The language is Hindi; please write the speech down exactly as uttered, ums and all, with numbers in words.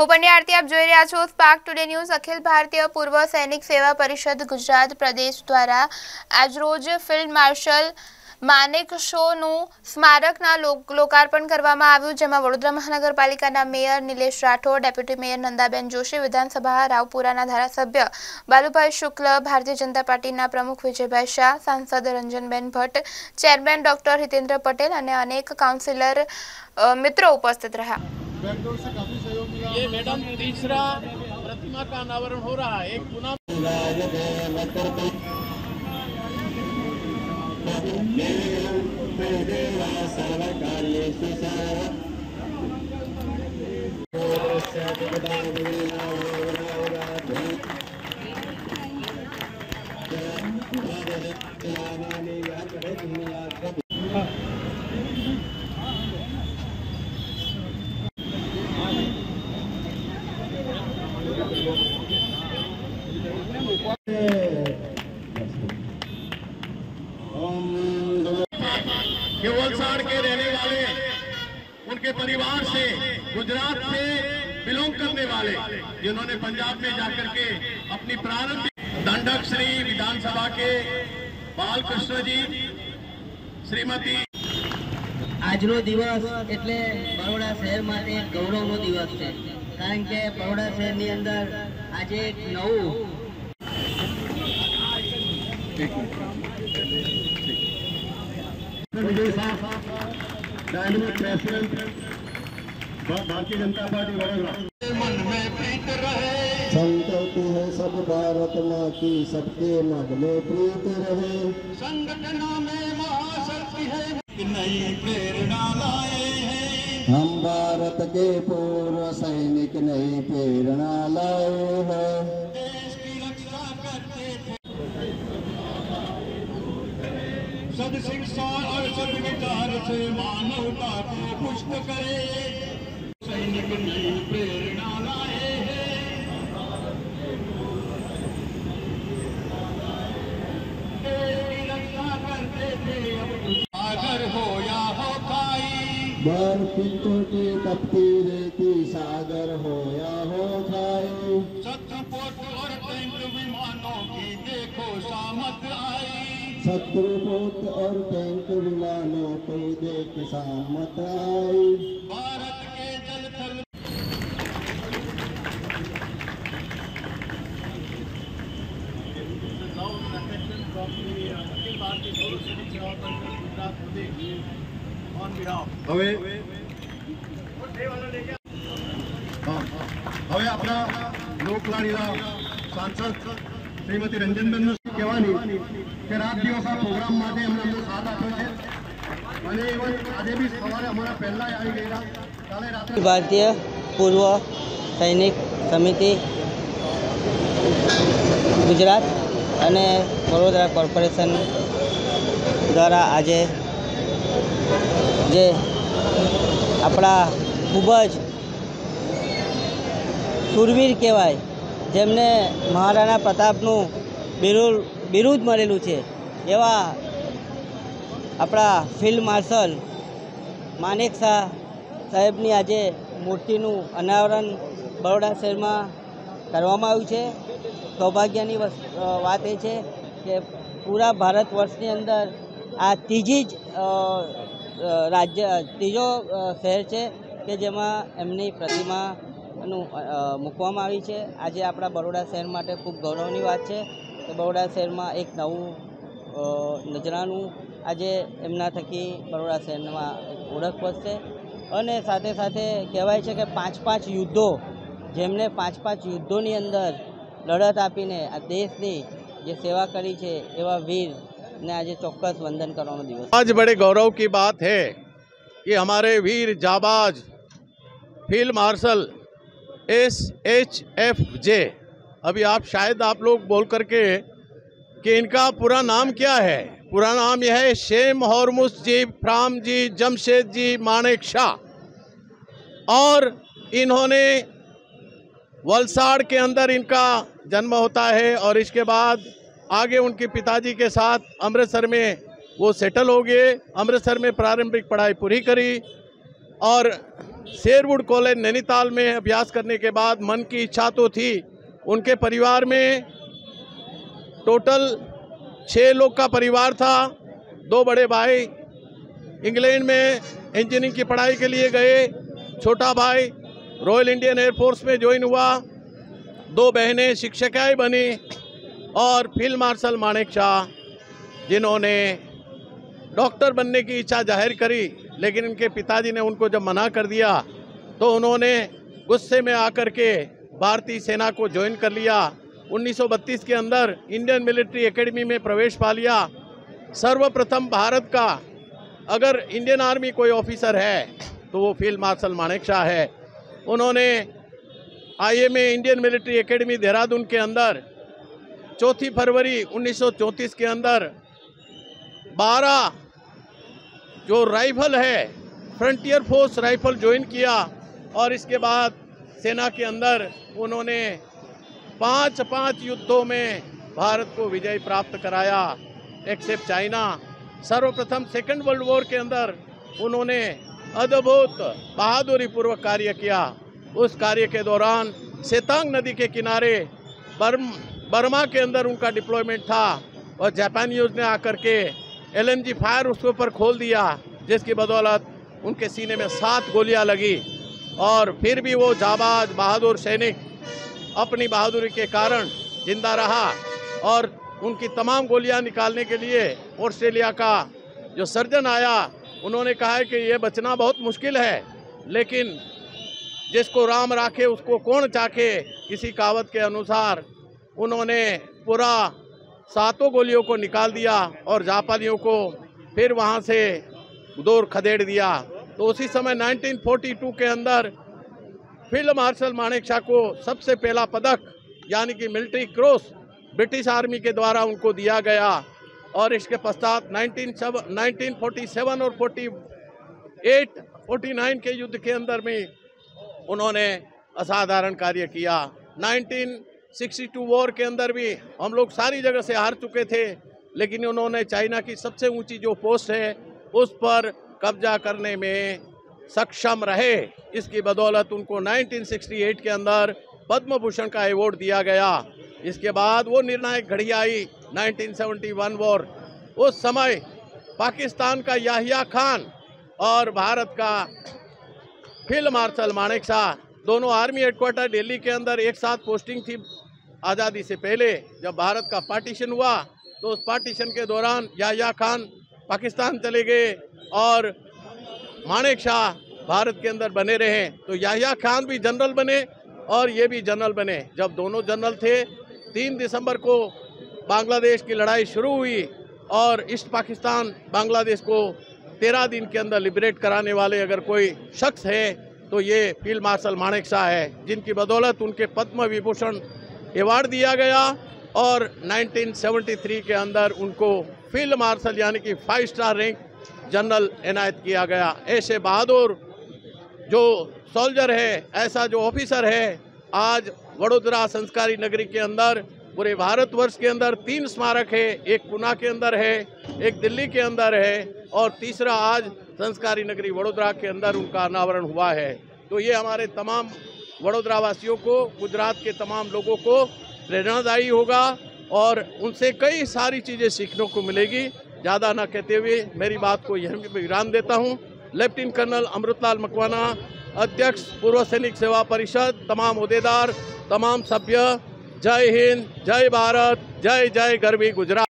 Spark today news Akhil Bharatiya पूर्व सैनिक सेवा परिषद गुजरात प्रदेश द्वारा आज रोज फील्ड मार्शल मानेकशोનું સ્મારકના લોકાર્પણ કરવામાં આવ્યું, જેમાં વડોદરા મહાનગરપાલિકાના mayor Nilesh Rathod, deputy mayor Nandaben Joshi, વિધાનસભા રાવપુરાના ધારાસભ્ય બાલુભાઈ શુક્લ, ભારતીય જનતા પાર્ટીના પ્રમુખ વિજયભાઈ શાહ, સાંસદ રંજનબેન ભટ્ટ, ચેરમેન ડોક્ટર હિતેન્દ્ર પટેલ અને અનેક કાઉન્સિલર મિત્રો ઉપસ્થિત રહ્યા। ये मैडम तीसरा प्रतिमा का अनावरण हो रहा है। एक पुनः के वलसाड़ के रहने वाले, उनके परिवार से, गुजरात से बिलोंग करने वाले, जिन्होंने पंजाब में जाकर के अपनी प्रारंभिक दंडक श्री विधानसभा के बालकृष्ण जी श्रीमती। आज नो दिवस एटले बड़ौदा शहर माटे गौरव नो दिवस है, कारण के बड़ौदा शहर नी अंदर आज एक नवो Vijay Shah dynamic president Bharatiya Janata party Vadodara. मन में प्रीत रहे संकल्प है सब भारत माँ की, सबके मन में प्रीत रहे, संगठनों में महाशक्ति है, नई प्रेरणा लाए हैं हम भारत के पूर्व सैनिक, नई प्रेरणा लाए हैं। सदशिक्षा और सदविचार से मानवता को पुष्ट करे, सैनिक नई प्रेरणा लाए हैं। रक्षा करते थे सागर हो या हो खाई, बर्फी टूटी तपती रहती, सागर हो या हो खाई, शत्रुपोत और टैंक विमानों की देखो सामत आई, शत्रुपोत और टैंक विमानों को देख सामत आई। भारत के जल थल हमें अपना लोकलाड़ीला सांसद श्रीमती रंजनबेन कहेवानी के रात दिवसा प्रोग्राम में अमने साथ आप्यो इवन आज भी सवारे अमरा पहला आई गएला काले रात भारतीय पूर्व सैनिक समिति गुजरात अने वडोदरा कॉर्पोरेशन द्वारा आज जे अपना खूबज शूरवीर कहवाय, जेमने महाराणा प्रतापनु बिरुल बिरुद मळेलू छे एवा आपणा फील्ड मार्शल मानेकशा साहेबनी आजे मूर्तिनु अनावरण बड़ौदा शहरमां करवामां आव्युं छे। सौभाग्यनी वात ए छे के पूरा भारत वर्षनी अंदर आ तीजी ज राज्य तीजो शहर छे के जेमां एमनी प्रतिमा મૂકવામાં આવી છે। આજે આપણા બરોડા શહેર માટે ખૂબ ગૌરવની વાત છે કે બરોડા શહેરમાં એક નવું નજરાનું આજે એમના થકી બરોડા શહેરમાં ઓળખ વધશે અને સાથે સાથે કહેવાય છે કે પાંચ પાંચ યુદ્ધો જેમને પાંચ પાંચ યુદ્ધોની અંદર લડત આપીને આ દેશની જે સેવા કરી છે એવા વીરને આજે ચોક્કસ વંદન કરવાનો દિવસ। આજ બડે ગૌરવ કી બાત હૈ કે હમારે વીર જાબાજ field marshal S H F J, अभी आप शायद आप लोग बोल करके कि इनका पूरा नाम क्या है, पूरा नाम यह है Shem Hormusji Framji Jamshedji Manekshaw. और इन्होंने वलसाड़ के अंदर इनका जन्म होता है और इसके बाद आगे उनके पिताजी के साथ अमृतसर में वो सेटल हो गए। अमृतसर में प्रारंभिक पढ़ाई पूरी करी और शेरवुड कॉलेज नैनीताल में अभ्यास करने के बाद मन की इच्छा तो थी, उनके परिवार में टोटल छः लोग का परिवार था। दो बड़े भाई इंग्लैंड में इंजीनियरिंग की पढ़ाई के लिए गए, छोटा भाई रॉयल इंडियन एयरफोर्स में ज्वाइन हुआ, दो बहनें शिक्षिकाएं बनी और फील्ड मार्शल मानेकशाह जिन्होंने डॉक्टर बनने की इच्छा जाहिर करी, लेकिन इनके पिताजी ने उनको जब मना कर दिया तो उन्होंने गुस्से में आकर के भारतीय सेना को ज्वाइन कर लिया। उन्नीस सौ बत्तीस के अंदर इंडियन मिलिट्री एकेडमी में प्रवेश पा लिया। सर्वप्रथम भारत का अगर इंडियन आर्मी कोई ऑफिसर है तो वो फील्ड मार्शल मानेकशाह है। उन्होंने IMA Indian military academy Dehradun के अंदर चौथी फरवरी उन्नीस सौ चौंतीस के अंदर बारह जो राइफल है फ्रंटियर फोर्स राइफल ज्वाइन किया और इसके बाद सेना के अंदर उन्होंने पांच पांच युद्धों में भारत को विजय प्राप्त कराया एक्सेप्ट चाइना। सर्वप्रथम सेकंड वर्ल्ड वॉर के अंदर उन्होंने अद्भुत बहादुरी पूर्वक कार्य किया। उस कार्य के दौरान सेतांग नदी के किनारे बर्मा के अंदर उनका डिप्लॉयमेंट था और जापानियोज ने आकर के एलएमजी फायर उसके ऊपर खोल दिया, जिसकी बदौलत उनके सीने में सात गोलियां लगी और फिर भी वो जाबाज बहादुर सैनिक अपनी बहादुरी के कारण जिंदा रहा और उनकी तमाम गोलियां निकालने के लिए ऑस्ट्रेलिया का जो सर्जन आया उन्होंने कहा है कि ये बचना बहुत मुश्किल है, लेकिन जिसको राम राखे उसको कौन चाखे। इसी कहावत के अनुसार उन्होंने पूरा सातों गोलियों को निकाल दिया और जापानियों को फिर वहां से दूर खदेड़ दिया। तो उसी समय उन्नीस सौ बयालीस के अंदर फील्ड मार्शल मानेकशाह को सबसे पहला पदक यानी कि मिलिट्री क्रॉस ब्रिटिश आर्मी के द्वारा उनको दिया गया और इसके पश्चात उन्नीस सौ सैंतालीस और अड़तालीस उनचास के युद्ध के अंदर में उन्होंने असाधारण कार्य किया। उन्नीस सौ बासठ वॉर के अंदर भी हम लोग सारी जगह से हार चुके थे, लेकिन उन्होंने चाइना की सबसे ऊंची जो पोस्ट है उस पर कब्जा करने में सक्षम रहे। इसकी बदौलत उनको उन्नीस सौ अड़सठ के अंदर पद्मभूषण का अवार्ड दिया गया। इसके बाद वो निर्णायक घड़ी आई उन्नीस सौ इकहत्तर वॉर। उस समय पाकिस्तान का याहिया खान और भारत का फील्ड मार्शल मानेकशाह दोनों आर्मी हेडक्वार्टर दिल्ली के अंदर एक साथ पोस्टिंग थी। आज़ादी से पहले जब भारत का पार्टीशन हुआ तो उस पार्टीशन के दौरान याहिया खान पाकिस्तान चले गए और मानेकशाह भारत के अंदर बने रहे। तो याहिया खान भी जनरल बने और ये भी जनरल बने। जब दोनों जनरल थे, तीन दिसंबर को बांग्लादेश की लड़ाई शुरू हुई और ईस्ट पाकिस्तान बांग्लादेश को तेरह दिन के अंदर लिबरेट कराने वाले अगर कोई शख्स है तो ये फील्ड मार्शल मानेकशाह है, जिनकी बदौलत उनके पद्म विभूषण अवार्ड दिया गया और उन्नीस सौ तिहत्तर के अंदर उनको फील्ड मार्शल यानी कि फाइव स्टार रैंक जनरल इनायत किया गया। ऐसे बहादुर जो सोल्जर है, ऐसा जो ऑफिसर है, आज वडोदरा संस्कारी नगरी के अंदर पूरे भारतवर्ष के अंदर तीन स्मारक है। एक पुणे के अंदर है, एक दिल्ली के अंदर है और तीसरा आज संस्कारी नगरी वडोदरा के अंदर उनका अनावरण हुआ है। तो ये हमारे तमाम वडोदरा वासियों को, गुजरात के तमाम लोगों को प्रेरणादायी होगा और उनसे कई सारी चीज़ें सीखने को मिलेगी। ज़्यादा ना कहते हुए मेरी बात को यहीं पे विराम देता हूँ। लेफ्टिनेंट कर्नल अमृतलाल मकवाना, अध्यक्ष पूर्व सैनिक सेवा परिषद, तमाम अहदेदार, तमाम सभ्य, जय हिंद, जय भारत, जय जय गर्वी गुजरात।